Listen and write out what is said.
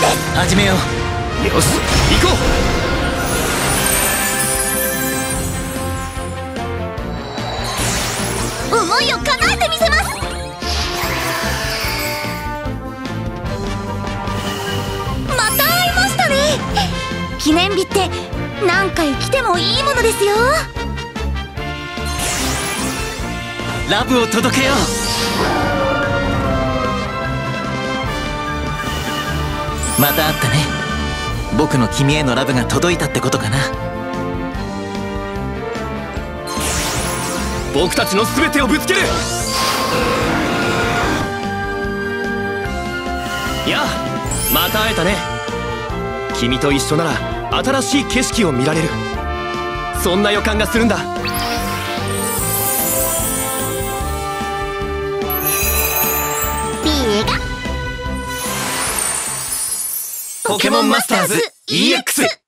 です。始めよう。よし、行こう。思いを叶えてみせます。また会いましたね。記念日って何回来てもいいものですよ。ラブを届けよう。また会ったね。僕の君へのラブが届いたってことかな。僕たちの全てをぶつける。やあ、また会えたね。君と一緒なら新しい景色を見られる、そんな予感がするんだ。ビエガポケモンマスターズ EX。